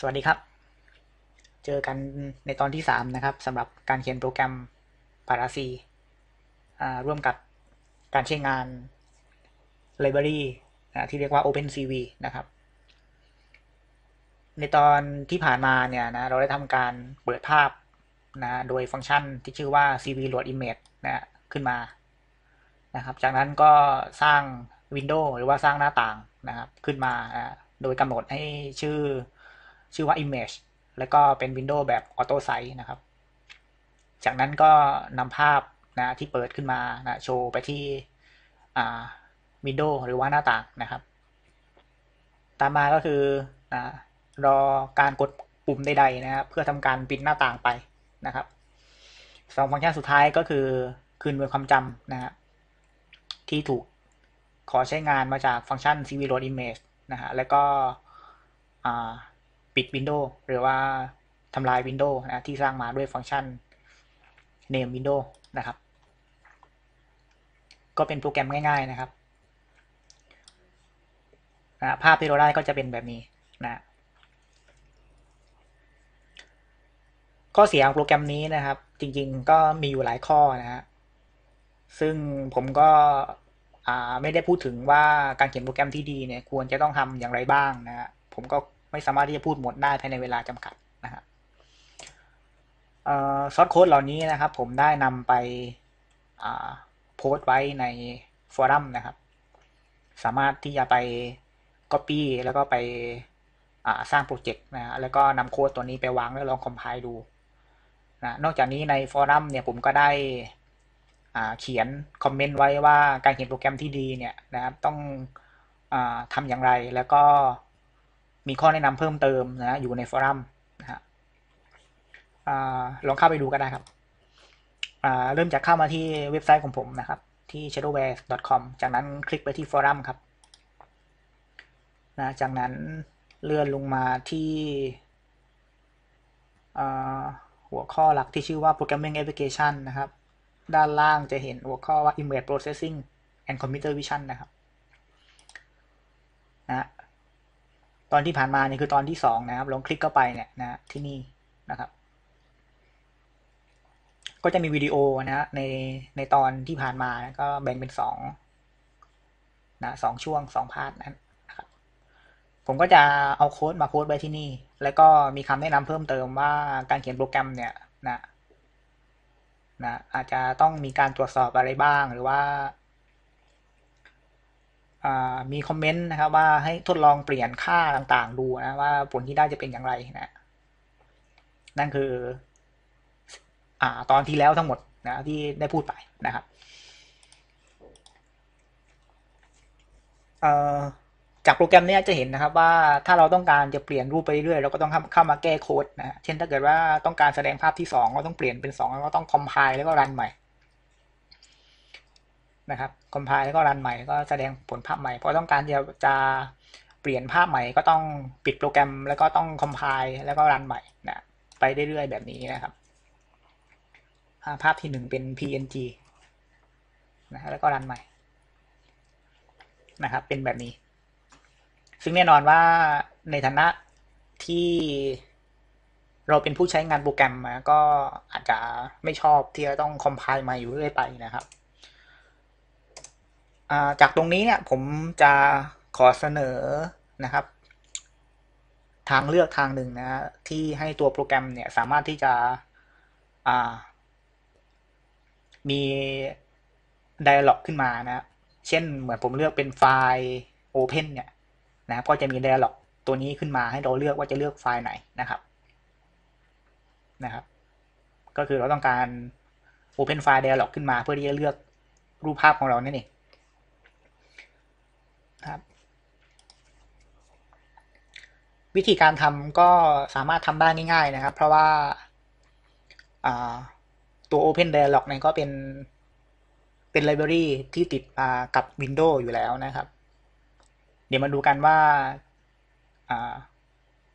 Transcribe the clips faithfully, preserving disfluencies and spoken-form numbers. สวัสดีครับเจอกันในตอนที่สามนะครับสำหรับการเขียนโปรแกรม Para-C ร่วมกับการใช้งาน Library ที่เรียกว่า OpenCV นะครับในตอนที่ผ่านมาเนี่ยนะเราได้ทำการเปิดภาพนะโดยฟังก์ชันที่ชื่อว่า cv load image นะขึ้นมานะครับจากนั้นก็สร้าง Windows หรือว่าสร้างหน้าต่างนะครับขึ้นมานะโดยกำหนดให้ชื่อชื่อว่า image แล้วก็เป็น Windows แบบ Auto Size นะครับจากนั้นก็นำภาพนะที่เปิดขึ้นมานะโชว์ไปที่ Windows หรือว่าหน้าต่างนะครับตามมาก็คือนะรอการกดปุ่มใดๆนะครับเพื่อทำการปิดหน้าต่างไปนะครับสองฟังก์ชันสุดท้ายก็คือคืนหน่วยความจำนะฮะที่ถูกขอใช้งานมาจากฟังก์ชัน cv load image นะฮะแล้วก็ปิด Windows หรือว่าทำลาย Windows นะที่สร้างมาด้วยฟังก์ชัน name window นะครับก็เป็นโปรแกรมง่ายๆนะครับนะภาพที่เราได้ก็จะเป็นแบบนี้นะข้อเสียของโปรแกรมนี้นะครับจริงๆก็มีอยู่หลายข้อนะฮะซึ่งผมก็ไม่ได้พูดถึงว่าการเขียนโปรแกรมที่ดีเนี่ยควรจะต้องทำอย่างไรบ้างนะฮะผมก็ไม่สามารถที่จะพูดหมดได้ภายในเวลาจำกัดนะฮะซอสโค้ดเหล่านี้นะครับผมได้นำไปโพสต์ไว้ในฟอรัมนะครับสามารถที่จะไป Copy แล้วก็ไปสร้างโปรเจกต์นะฮะแล้วก็นำโค้ดตัวนี้ไปวางแล้วลองคอมไพล์ดูนะนอกจากนี้ในฟอรัมเนี่ยผมก็ได้เขียนคอมเมนต์ไว้ว่าการเขียนโปรแกรมที่ดีเนี่ยนะครับต้องอาทำอย่างไรแล้วก็มีข้อแนะนำเพิ่มเติมนะอยู่ในฟอรัมนะฮะลองเข้าไปดูก็ได้ครับเริ่มจากเข้ามาที่เว็บไซต์ของผมนะครับที่ shadowware ดอท คอม จากนั้นคลิกไปที่ฟอรัมครับนะจากนั้นเลื่อนลงมาที่หัวข้อหลักที่ชื่อว่า programming application นะครับด้านล่างจะเห็นหัวข้อว่า image processing and computer vision นะครับนะตอนที่ผ่านมาเนี่ยคือตอนที่สองนะครับลองคลิกเข้าไปเนี่ยนะที่นี่นะครับก็จะมีวิดีโอนะในในตอนที่ผ่านมานะก็แบ่งเป็นสองนะสองช่วงสองพาร์ทนั้นนะครับผมก็จะเอาโค้ดมาโพสต์ไว้ที่นี่แล้วก็มีคำแนะนำเพิ่มเติมว่าการเขียนโปรแกรมเนี่ยนะนะอาจจะต้องมีการตรวจสอบอะไรบ้างหรือว่ามีคอมเมนต์นะครับว่าให้ทดลองเปลี่ยนค่าต่างๆดูนะว่าผลที่ได้จะเป็นอย่างไรนะนั่นคืออ่าตอนที่แล้วทั้งหมดนะที่ได้พูดไปนะครับจากโปรแกรมนี้จะเห็นนะครับว่าถ้าเราต้องการจะเปลี่ยนรูปไปเรื่อยเราก็ต้องเข้ามาแก้โค้ดนะเช่นถ้าเกิดว่าต้องการแสดงภาพที่สองก็ต้องเปลี่ยนเป็นสองแล้วก็ต้องคอมไพล์แล้วก็รันใหม่นะครับคอมไพล์แล้วก็รันใหม่ก็แสดงผลภาพใหม่พอต้องการจะจะเปลี่ยนภาพใหม่ก็ต้องปิดโปรแกรมแล้วก็ต้องคอมไพล์แล้วก็รันใหม่นะไปเรื่อยๆแบบนี้นะครับภาพที่หนึ่งเป็น พี เอ็น จี นะแล้วก็รันใหม่นะครับเป็นแบบนี้ซึ่งแน่นอนว่าในฐานะที่เราเป็นผู้ใช้งานโปรแกรมนะก็อาจจะไม่ชอบที่จะต้องคอมไพล์มาอยู่เรื่อยไปนะครับจากตรงนี้เนี่ยผมจะขอเสนอนะครับทางเลือกทางหนึ่งนะที่ให้ตัวโปรแกรมเนี่ยสามารถที่จะมี dialog ขึ้นมานะเช่นเหมือนผมเลือกเป็นไฟล์ Open เนี่ยนะก็จะมี dialog ตัวนี้ขึ้นมาให้เราเลือกว่าจะเลือกไฟล์ไหนนะครับนะครับก็คือเราต้องการ Open File Dialog ขึ้นมาเพื่อที่จะเลือกรูปภาพของเรานั่นเองครับวิธีการทำก็สามารถทำได้ง่ายๆนะครับเพราะว่าตัว Open Dialog เนี่ยก็เป็นเป็น library ที่ติดมากับ Windows อยู่แล้วนะครับเดี๋ยวมาดูกันว่า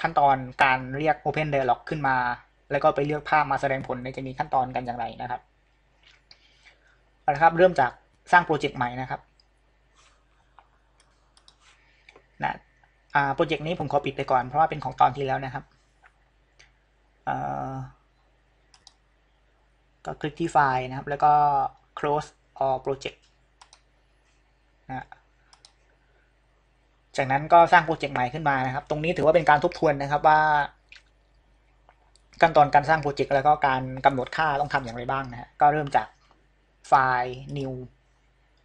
ขั้นตอนการเรียก Open Dialog ขึ้นมาแล้วก็ไปเลือกภาพมาแสดงผลจะมีขั้นตอนกันอย่างไรนะครับเอาละครับเริ่มจากสร้างโปรเจกต์ใหม่นะครับนะ โปรเจกต์นี้ผมขอปิดไปก่อนเพราะว่าเป็นของตอนที่แล้วนะครับก็คลิกที่ไฟล์นะครับแล้วก็ close all project นะจากนั้นก็สร้างโปรเจกต์ใหม่ขึ้นมานะครับตรงนี้ถือว่าเป็นการทบทวนนะครับว่าขั้นตอนการสร้างโปรเจกต์แล้วก็การกำหนดค่าต้องทำอย่างไรบ้างนะก็เริ่มจากไฟล์ new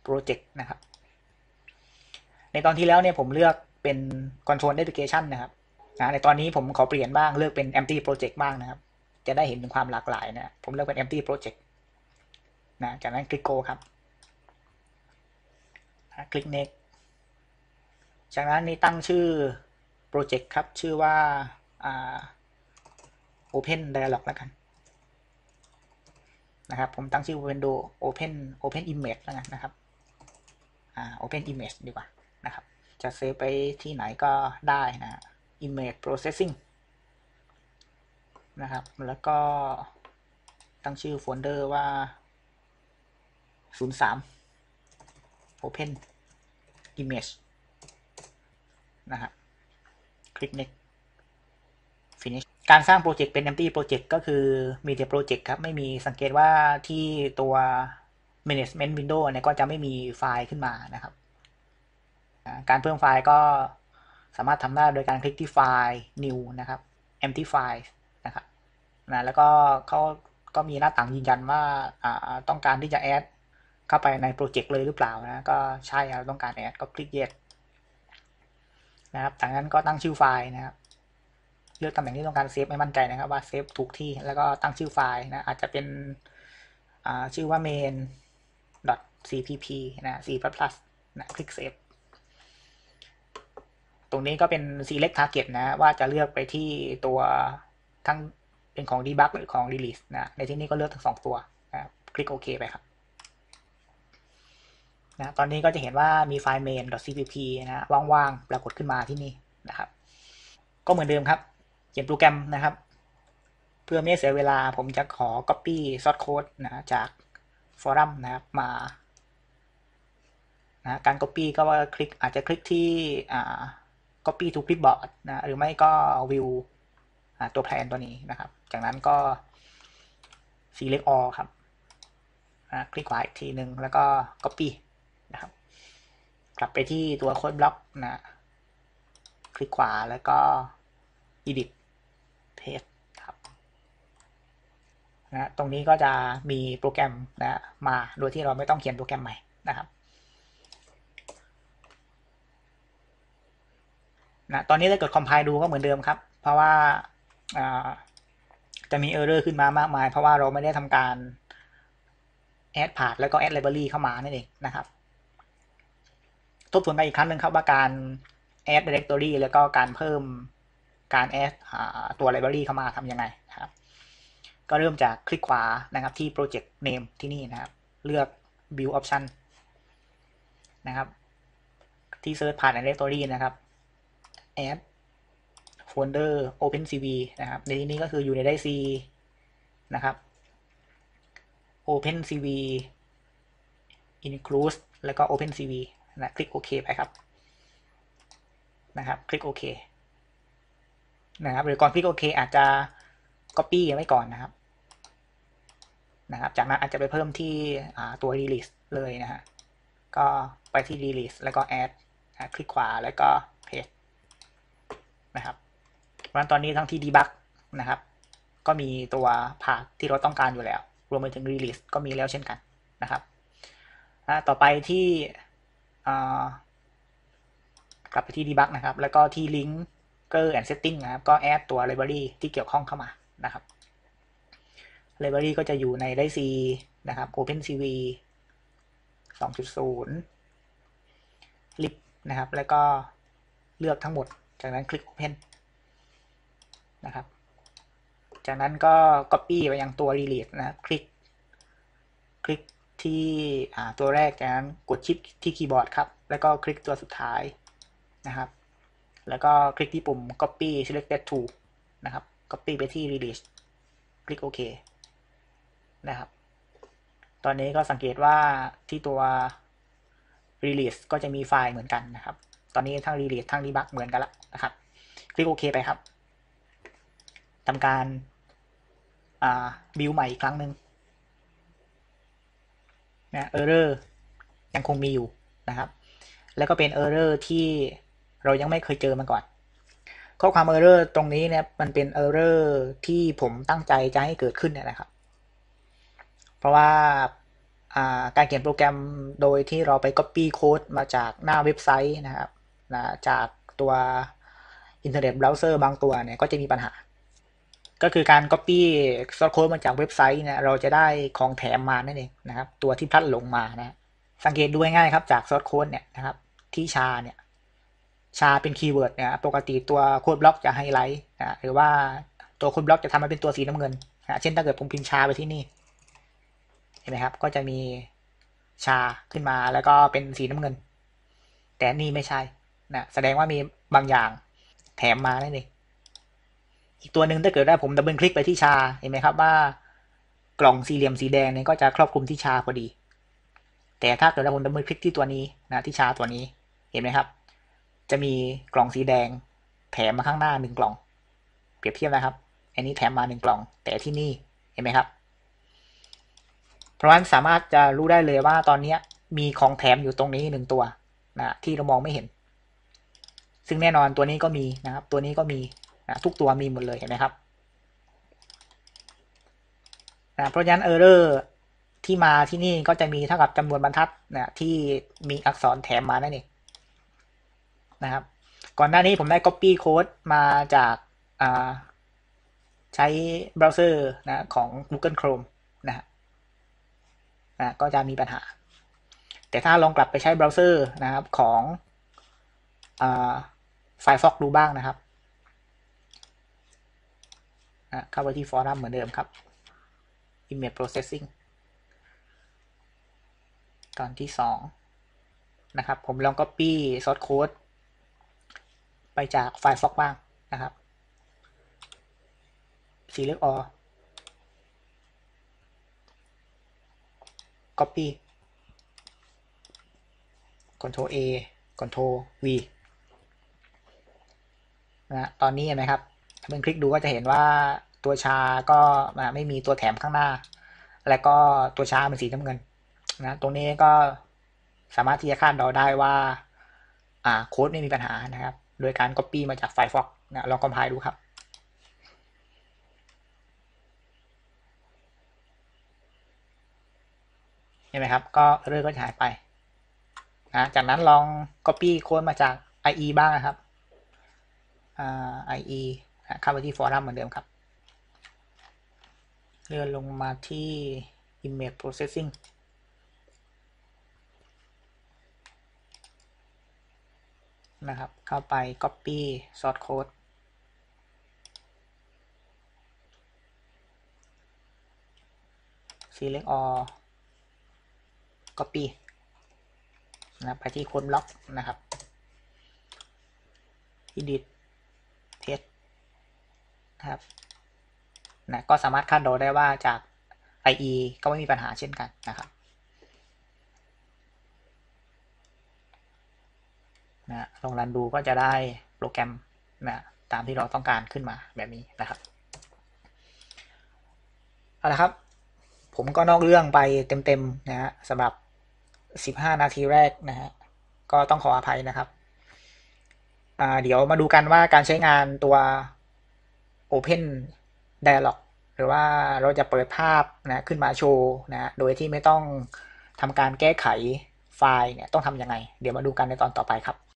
project นะครับในตอนที่แล้วเนี่ยผมเลือกเป็น control application นะครับในตอนนี้ผมขอเปลี่ยนบ้างเลือกเป็น empty project บ้างนะครับจะได้เห็นถึงความหลากหลายนะผมเลือกเป็น empty project นะจากนั้นคลิก go ครับคลิก next จากนั้นนี่ตั้งชื่อโปรเจกต์ครับชื่อว่า open dialog แล้วกันนะครับผมตั้งชื่อ window open open image แล้วกันนะครับอ่า open image ดีกว่านะครับจะเซฟไปที่ไหนก็ได้นะ image processing นะครับแล้วก็ตั้งชื่อโฟลเดอร์ว่าศูนย์สาม open image นะครับคลิก next finish การสร้างโปรเจกต์เป็น empty project ก็คือมีแต่โปรเจกต์ครับไม่มีสังเกตว่าที่ตัว management window เนี่ยก็จะไม่มีไฟล์ขึ้นมานะครับการเพิ่มไฟล์ก็สามารถทำได้โดยการคลิกที่ไฟล์ new นะครับ empty file นะครับนะแล้วก็เขาก็มีหน้าต่างยืนยันว่าต้องการที่จะ add เข้าไปในโปรเจกต์เลยหรือเปล่านะก็ใช่เราต้องการ add ก็คลิก yes นะครับจากนั้นก็ตั้งชื่อไฟล์นะครับเลือกตำแหน่งที่ต้องการเซฟให้มั่นใจนะครับว่าเซฟถูกที่แล้วก็ตั้งชื่อไฟล์นะอาจจะเป็นชื่อว่า main .cpp นะ C plus plus นะคลิก save ตรงนี้ก็เป็น select target นะว่าจะเลือกไปที่ตัวทั้งเป็นของ debug หรือของ release นะในที่นี้ก็เลือกทั้งสองตัวนะคลิกโอเคไปครับนะตอนนี้ก็จะเห็นว่ามีไฟล์ main .cpp นะว่างๆปรากฏขึ้นมาที่นี่นะครับก็เหมือนเดิมครับเขียนโปรแกรมนะครับเพื่อไม่เสียเวลาผมจะขอ copy source code นะจากฟอรัมนะครับมานะการ copy ก็ว่าคลิกอาจจะคลิกที่copy to clipboard นะหรือไม่ก็ view ตัวแพลนตัวนี้นะครับจากนั้นก็ select all ครับนะคลิกขวาอีกทีหนึ่งแล้วก็ copy นะครับกลับไปที่ตัว codeblock นะคลิกขวาแล้วก็ edit paste ครับนะตรงนี้ก็จะมีโปรแกรมนะมาโดยที่เราไม่ต้องเขียนโปรแกรมใหม่นะครับนะตอนนี้ถ้าเกิดคอมไพล์ดูก็เหมือนเดิมครับเพราะว่าจะมี error ขึ้นมามากมายเพราะว่าเราไม่ได้ทำการ add path แล้วก็ add library เข้ามานั่นเองนะครับทบทวนไปอีกครั้งหนึ่งครับว่าการ add directory แล้วก็การเพิ่มการ add ตัว library เข้ามาทำยังไงนะครับก็เริ่มจากคลิกขวานะครับที่ project name ที่นี่นะครับเลือก build option นะครับที่ search path and directory นะครับadd folder open cv นะครับในที่นี้ก็คืออยู่ในได้ c นะครับ open cv include แล้วก็ open cv นะคลิกโอเคไปครับนะครับคลิกโอเคนะครับหรือก่อนคลิกโอเคอาจจะ copy ไว้ก่อนนะครับนะครับจากนั้นอาจจะไปเพิ่มที่ตัว release เลยนะฮะก็ไปที่ release แล้วก็ add นะคลิกขวาแล้วก็ pasteนะครับเพราะฉะนั้นตอนนี้ทั้งที่ debug นะครับก็มีตัว path ที่เราต้องการอยู่แล้วรวมไปถึง release ก็มีแล้วเช่นกันนะครับต่อไปที่กลับไปที่ debug นะครับแล้วก็ที่ linker and setting นะครับก็ add ตัว library ที่เกี่ยวข้องเข้ามานะครับ library ก็จะอยู่ในได้ c นะครับ open cv สองจุดศูนย์ lib นะครับแล้วก็เลือกทั้งหมดจากนั้นคลิก Open นะครับจากนั้นก็ Copy ไปยังตัว Release นะคลิกคลิกที่ตัวแรกจากนั้นกดชิปที่คีย์บอร์ดครับแล้วก็คลิกตัวสุดท้ายนะครับแล้วก็คลิกที่ปุ่ม Copy Selected to นะครับ Copy ไปที่ Release คลิก โอเค นะครับตอนนี้ก็สังเกตว่าที่ตัว Release ก็จะมีไฟล์เหมือนกันนะครับ ตอนนี้ทั้งรีเลททั้งรีบักเหมือนกันละนะครับคลิกโอเคไปครับทำการบิวใหม่อีกครั้งหนึ่งนะเออร์เรอร์ยังคงมีอยู่นะครับแล้วก็เป็นเออร์เรอร์ที่เรายังไม่เคยเจอมาก่อนข้อความเออร์เรอร์ตรงนี้เนี่ยมันเป็นเออร์เรอร์ที่ผมตั้งใจจะให้เกิดขึ้นเนี่ยนะครับเพราะว่าการเขียนโปรแกรมโดยที่เราไป Copy Code มาจากหน้าเว็บไซต์นะครับนะจากตัวอินเทอร์เน็ตเบราว์เซอร์บางตัวเนี่ยก็จะมีปัญหาก็คือการ Copy Source Code มาจากเว็บไซต์เนี่ยเราจะได้ของแถมมานั่นเองนะครับตัวที่พลัดหลงมานะสังเกตดูง่ายๆครับจาก Source Code เนี่ยนะครับที่ชาเนี่ยชาเป็นคีย์เวิร์ดเนี่ยปกติตัว CodeBlocks จะไฮไลท์นะหรือว่าตัว CodeBlocks จะทำมาเป็นตัวสีน้ำเงินนะเช่นถ้าเกิดผมพิมพ์ชาไปที่นี่เห็นไหมครับก็จะมีชาขึ้นมาแล้วก็เป็นสีน้ำเงินแต่นี่ไม่ใช่นะแสดงว่ามีบางอย่างแถมมานั่นเองอีกตัวหนึ่งถ้าเกิดได้ผมดับเบิลคลิกไปที่ชาเห็นไหมครับว่ากล่องสี่เหลี่ยมสีแดงเนี่ยก็จะครอบคลุมที่ชาพอดีแต่ถ้าเกิดเราผมดับเบิลคลิกที่ตัวนี้นะที่ชาตัวนี้เห็นไหมครับจะมีกล่องสีแดงแถมมาข้างหน้าหนึ่งกล่องเปรียบเทียบนะครับอันนี้แถมมาหนึ่งกล่องแต่ที่นี่เห็นไหมครับเพราะฉะนั้นสามารถจะรู้ได้เลยว่าตอนนี้มีของแถมอยู่ตรงนี้หนึ่งตัวนะที่เรามองไม่เห็นซึ่งแน่นอนตัวนี้ก็มีนะครับตัวนี้ก็มีนะทุกตัวมีหมดเลยเห็นไหมครับนะเพราะฉะนั้นเออร์เรอร์ที่มาที่นี่ก็จะมีเท่ากับจำนวนบรรทัดนะที่มีอักษรแถมมานั่นเองนะครับก่อนหน้านี้ผมได้ Copy Code มาจากใช้เบราว์เซอร์นะของ Google Chrome นะนะก็จะมีปัญหาแต่ถ้าลองกลับไปใช้เบราว์เซอร์นะครับของอ Firefox ดูบ้างนะครับนะเข้าไปที่ฟอรัมเหมือนเดิมครับ image processing ตอนที่สองนะครับผมลอง copy source code ไปจาก Firefox บ้างนะครับสีเลือก all copy control a control v นะตอนนี้เห็นไหมครับถ้าเป็นคลิกดูก็จะเห็นว่าตัวชาก็ไม่มีตัวแถมข้างหน้าแล้วก็ตัวชาเป็นสีน้ำเงินนะตรงนี้ก็สามารถที่จะคาดเดาได้ว่าโค้ดไม่มีปัญหานะครับโดยการ copy มาจาก Firefox นะลองคอมไพล์ดูครับเห็นไหมครับก็เรื่องก็หายไปนะจากนั้นลอง copy โค้ดมาจาก ไอ อี บ้างนะครับ ไอ อี เข้าไปที่ฟอรัมเหมือนเดิมครับเลื่อนลงมาที่ image processing นะครับเข้าไป copy source code select all copy นะไปที่ CodeBlocks นะครับ edit test นะครับนะก็สามารถคาดเดาได้ว่าจาก ไอ อี ก็ไม่มีปัญหาเช่นกันนะครับนะลองรันดูก็จะได้โปรแกรมนะตามที่เราต้องการขึ้นมาแบบนี้นะครับเอาละครับผมก็นอกเรื่องไปเต็มๆนะฮะสำหรับสิบห้านาทีแรกนะฮะก็ต้องขออภัยนะครับเดี๋ยวมาดูกันว่าการใช้งานตัว Open Dialog หรือว่าเราจะเปิดภาพนะขึ้นมาโชว์นะโดยที่ไม่ต้องทำการแก้ไขไฟล์เนี่ยต้องทำยังไงเดี๋ยวมาดูกันในตอนต่อไปครับ